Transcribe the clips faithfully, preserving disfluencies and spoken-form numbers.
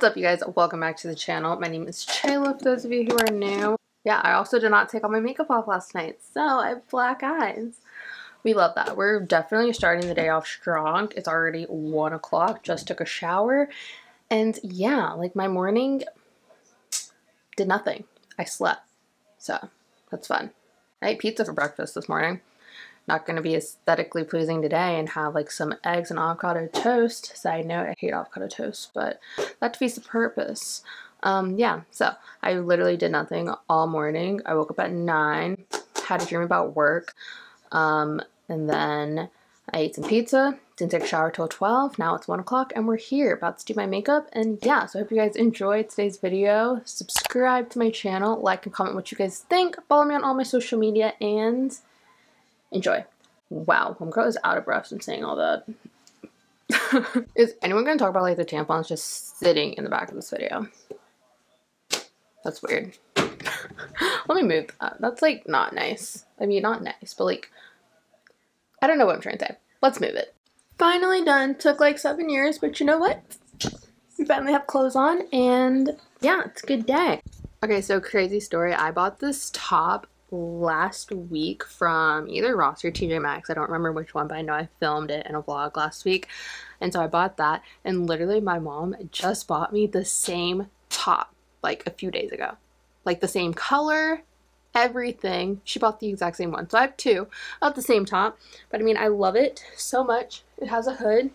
What's up, you guys? Welcome back to the channel. My name is Chayla, for those of you who are new. Yeah, I also did not take all my makeup off last night, so I have black eyes. We love that. We're definitely starting the day off strong. It's already one o'clock, just took a shower, and yeah, like my morning did nothing. I slept, so that's fun. I ate pizza for breakfast this morning. Not going to be aesthetically pleasing today and have like some eggs and avocado toast. Side note, I hate avocado toast, but that defeats the purpose. Um, yeah, so I literally did nothing all morning. I woke up at nine, had a dream about work, um, and then I ate some pizza, didn't take a shower till twelve, now it's one o'clock, and we're here, about to do my makeup, and yeah, so I hope you guys enjoyed today's video. Subscribe to my channel, like and comment what you guys think, follow me on all my social media, and enjoy. Wow, homegirl is out of breath from saying all that. Is anyone gonna talk about like the tampons just sitting in the back of this video? That's weird. Let me move that. That's like not nice. I mean, not nice, but like, I don't know what I'm trying to say. Let's move it. Finally done. Took like seven years, but you know what? We finally have clothes on, and yeah, it's a good day. Okay, so crazy story. I bought this top last week from either Ross or T J Maxx. I don't remember which one, but I know I filmed it in a vlog last week. And so I bought that, and literally my mom just bought me the same top like a few days ago. Like the same color, everything. She bought the exact same one. So I have two of the same top. But I mean, I love it so much. It has a hood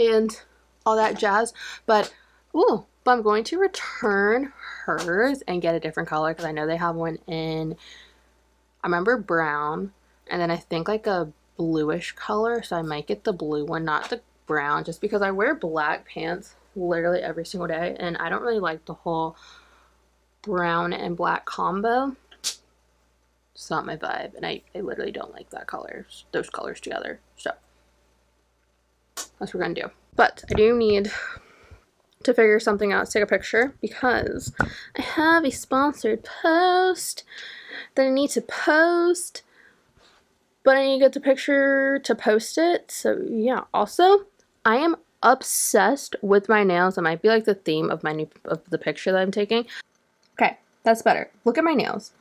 and all that jazz. But ooh, but I'm going to return hers and get a different color because I know they have one in, I remember brown, and then I think like a bluish color, so I might get the blue one, not the brown, just because I wear black pants literally every single day and I don't really like the whole brown and black combo. It's not my vibe, and I, I literally don't like that color, those colors together, so that's what we're gonna do. But I do need to figure something out, take a picture, because I have a sponsored post that I need to post, but I need to get the picture to post it, so yeah. Also, I am obsessed with my nails. That might be like the theme of my new, of the picture that I'm taking. Okay, that's better. Look at my nails.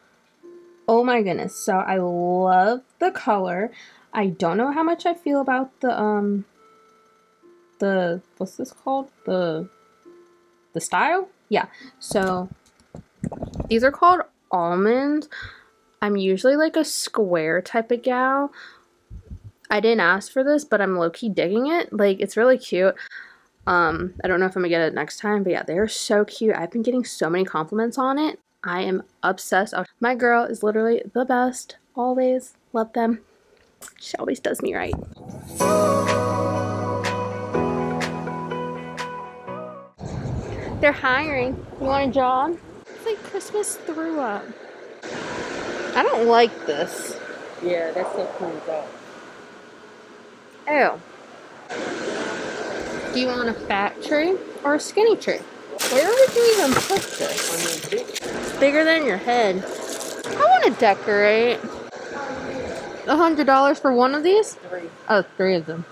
Oh my goodness, so I love the color. I don't know how much I feel about the, um, the, what's this called? The... the style? Yeah, so these are called almonds. I'm usually like a square type of gal. I didn't ask for this, but I'm low-key digging it. Like, it's really cute. um I don't know if I'm gonna get it next time, but yeah, they're so cute. I've been getting so many compliments on it. I am obsessed. My girl is literally the best, always love them. She always does me right. They're hiring. You want a job? It's like Christmas threw up. I don't like this. Yeah, that's so cool though. Ew. Do you want a fat tree or a skinny tree? Where would you even put this? It's bigger than your head. I want to decorate. A hundred dollars for one of these? Three. Oh, three of them.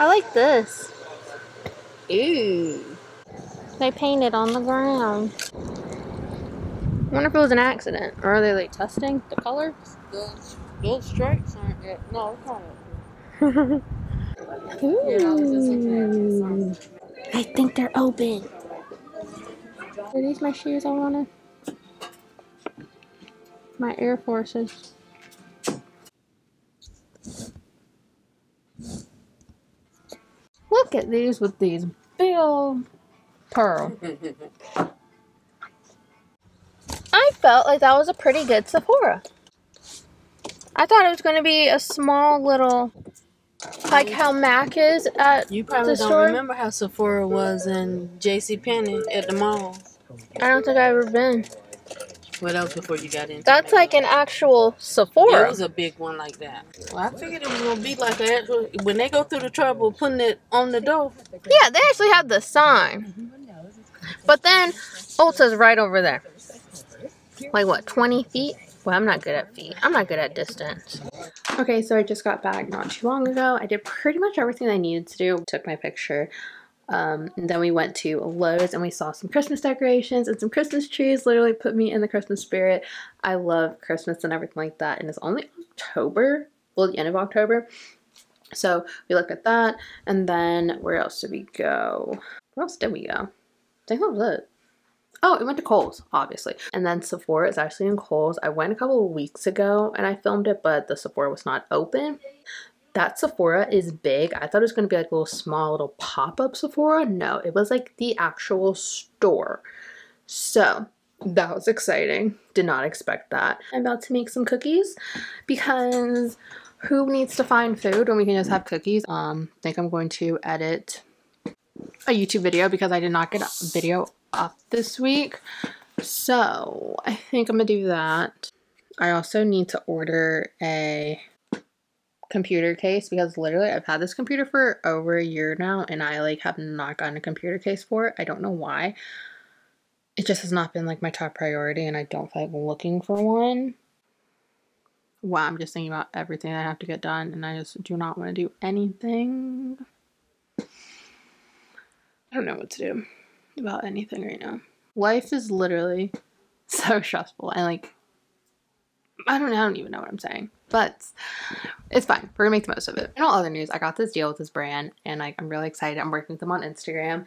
I like this. Ooh. They painted on the ground. I wonder if it was an accident. Or are they like testing the colors? Those, those stripes aren't it. No, it's not it. Ooh. I think they're open. Are these my shoes I wanted? My Air Forces. Look at these with these big old pearl. I felt like that was a pretty good Sephora. I thought it was going to be a small little, like how MAC is at the store. You probably don't remember how Sephora was in JCPenney at the mall. I don't think I've ever been. Well, that was before you got into That's like an actual Sephora. Yeah, it was a big one like that. Well, I figured it was going to be like that. When they go through the trouble of putting it on the door. Yeah, they actually have the sign. But then Ulta's right over there. Like what, twenty feet? Well, I'm not good at feet. I'm not good at distance. Okay, so I just got back not too long ago. I did pretty much everything I needed to do. Took my picture. Um, and then we went to Lowe's and we saw some Christmas decorations and some Christmas trees. Literally put me in the Christmas spirit. I love Christmas and everything like that. And it's only October. Well, the end of October. So we looked at that. And then where else did we go? Where else did we go? I think that was it. Oh, it went to Kohl's, obviously. And then Sephora is actually in Kohl's. I went a couple of weeks ago and I filmed it, but the Sephora was not open. That Sephora is big. I thought it was going to be like a little small little pop-up Sephora. No, it was like the actual store. So that was exciting. Did not expect that. I'm about to make some cookies because who needs to find food when we can just have cookies? Um, I think I'm going to edit a YouTube video because I did not get a video up this week, so I think I'm gonna do that. I also need to order a computer case because literally I've had this computer for over a year now and I like have not gotten a computer case for it. I don't know why. It just has not been like my top priority and I don't feel like looking for one. Wow, I'm just thinking about everything I have to get done and I just do not want to do anything. I don't know what to do about anything right now. Life is literally so stressful and like I don't know, I don't even know what I'm saying, but it's fine. We're gonna make the most of it. In all other news, I got this deal with this brand and like I'm really excited. I'm working with them on Instagram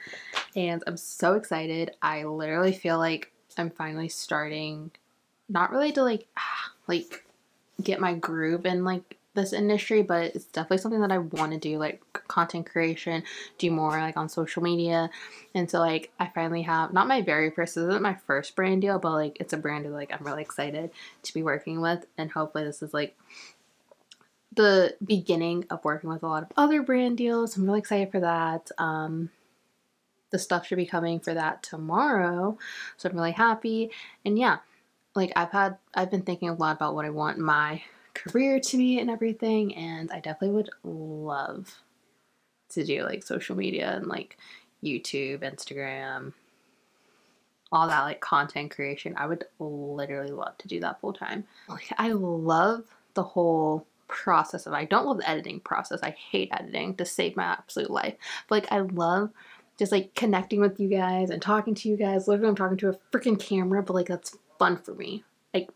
and I'm so excited. I literally feel like I'm finally starting not really to like like get my groove in like this industry, but it's definitely something that I want to do, like content creation, do more like on social media. And so like I finally have not my very first, this isn't my first brand deal, but like it's a brand that like I'm really excited to be working with, and hopefully this is like the beginning of working with a lot of other brand deals. I'm really excited for that. Um the stuff should be coming for that tomorrow, so I'm really happy. And yeah, like I've had I've been thinking a lot about what I want my career to be and everything, and I definitely would love to do like social media and like YouTube, Instagram, all that like content creation. I would literally love to do that full time. Like I love the whole process of I don't love the editing process. I hate editing to save my absolute life. But like I love just like connecting with you guys and talking to you guys. Literally I'm talking to a freaking camera, but like that's fun for me. Like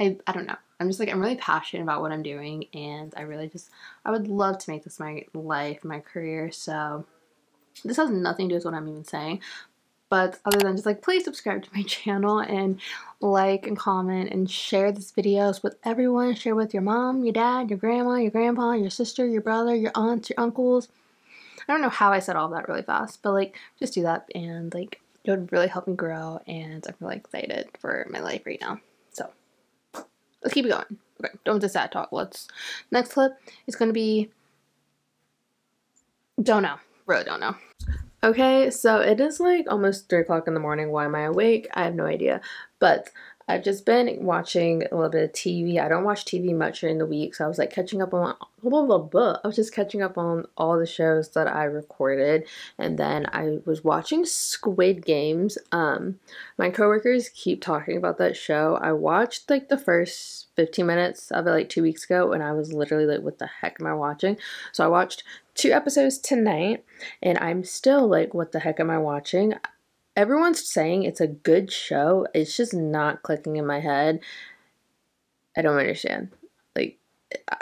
I, I don't know. I'm just like, I'm really passionate about what I'm doing and I really just, I would love to make this my life, my career. So this has nothing to do with what I'm even saying, but other than just like, please subscribe to my channel and like and comment and share this videos with everyone. Share with your mom, your dad, your grandma, your grandpa, your sister, your brother, your aunts, your uncles. I don't know how I said all that really fast, but like, just do that and like, it would really help me grow and I'm really excited for my life right now. So. Let's keep it going. Okay, don't just sad talk. Let's. Next clip is going to be. Don't know. Really don't know. Okay, so it is like almost three o'clock in the morning. Why am I awake? I have no idea. But I've just been watching a little bit of T V. I don't watch T V much during the week, so I was like catching up on. Blah, blah, blah. I was just catching up on all the shows that I recorded, and then I was watching Squid Games. Um, my coworkers keep talking about that show. I watched like the first fifteen minutes of it like two weeks ago, and I was literally like, "What the heck am I watching?" So I watched two episodes tonight, and I'm still like, "What the heck am I watching?" Everyone's saying it's a good show. It's just not clicking in my head. I don't understand. Like, I,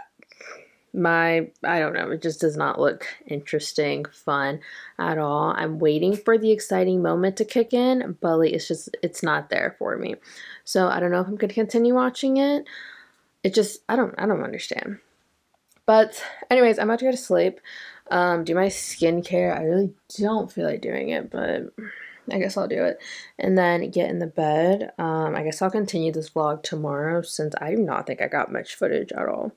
my, I don't know. It just does not look interesting, fun at all. I'm waiting for the exciting moment to kick in, but like, it's just, it's not there for me. So I don't know if I'm going to continue watching it. It just, I don't, I don't understand. But anyways, I'm about to go to sleep. Um, do my skincare. I really don't feel like doing it, but I guess I'll do it and then get in the bed. Um, I guess I'll continue this vlog tomorrow since I do not think I got much footage at all.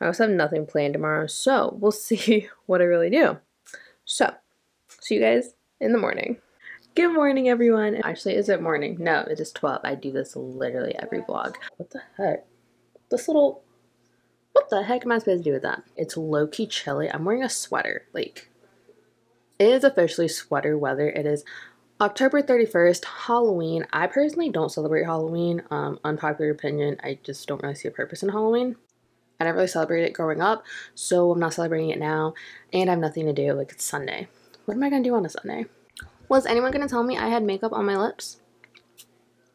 I also have nothing planned tomorrow, so we'll see what I really do. So, see you guys in the morning. Good morning, everyone. Actually, is it morning? No, it is twelve. I do this literally every vlog. What the heck? This little... What the heck am I supposed to do with that? It's low-key chilly. I'm wearing a sweater. Like, it is officially sweater weather. It is October thirty-first, Halloween. I personally don't celebrate Halloween. Um, unpopular opinion, I just don't really see a purpose in Halloween. I never really celebrated it growing up, so I'm not celebrating it now, and I have nothing to do. Like, it's Sunday. What am I gonna do on a Sunday? Was anyone gonna tell me I had makeup on my lips?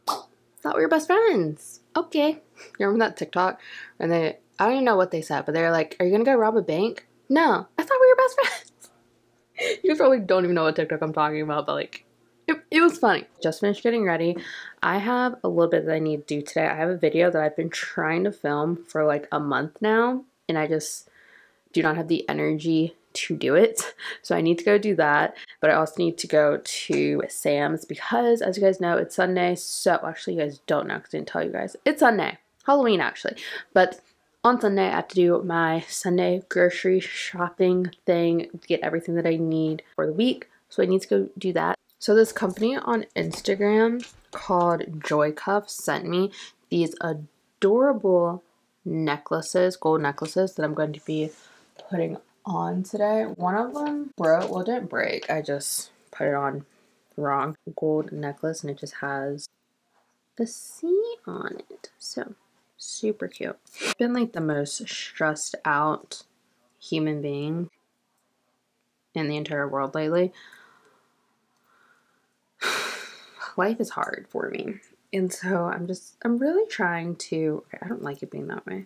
Thought we were best friends. Okay. You remember that TikTok? And they, I don't even know what they said, but they were like, are you gonna go rob a bank? No, I thought we were best friends. You probably don't even know what TikTok I'm talking about, but like, it, it was funny. Just finished getting ready. I have a little bit that I need to do today. I have a video that I've been trying to film for like a month now, and I just do not have the energy to do it, so I need to go do that. But I also need to go to Sam's because, as you guys know, it's Sunday. So actually, you guys don't know because I didn't tell you guys, it's Sunday, Halloween actually. But on Sunday, I have to do my Sunday grocery shopping thing, get everything that I need for the week. So I need to go do that. So this company on Instagram called Joycuff sent me these adorable necklaces, gold necklaces that I'm going to be putting on on today. One of them broke. Well, it didn't break, I just put it on wrong. Gold necklace, and it just has the C on it, so super cute. I've been like the most stressed out human being in the entire world lately. Life is hard for me, and so I'm just I'm really trying to I don't like it being that way.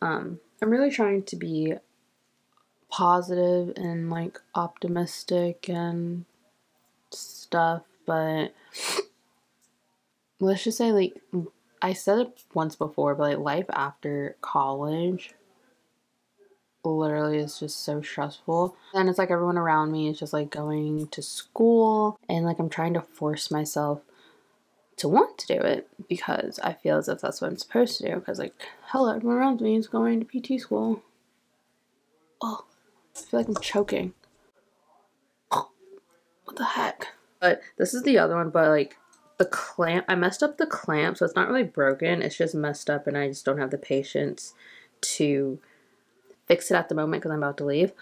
um I'm really trying to be positive and like optimistic and stuff, but let's just say, like, I said it once before, but like life after college literally is just so stressful, and it's like everyone around me is just like going to school, and like I'm trying to force myself to want to do it because I feel as if that's what I'm supposed to do, because like, hello, everyone around me is going to P T school. Oh, I feel like I'm choking. Oh, what the heck? But this is the other one, but like the clamp, I messed up the clamp, so it's not really broken. It's just messed up, and I just don't have the patience to fix it at the moment because I'm about to leave.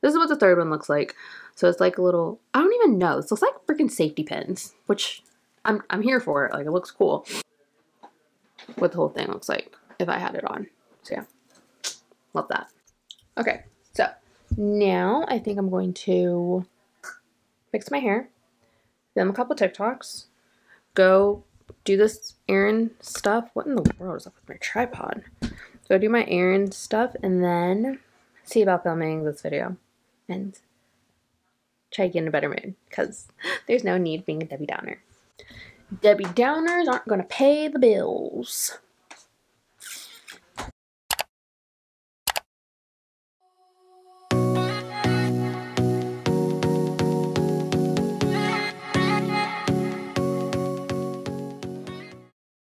This is what the third one looks like. So it's like a little, I don't even know. This looks like freaking safety pins, which I'm, I'm here for it. Like, it looks cool. What the whole thing looks like if I had it on. So yeah, love that. Okay. So now I think I'm going to fix my hair, film a couple TikToks, go do this errand stuff. What in the world is up with my tripod? Go do my errand stuff and then see about filming this video and try to get in a better mood because there's no need being a Debbie Downer. Debbie Downers aren't going to pay the bills.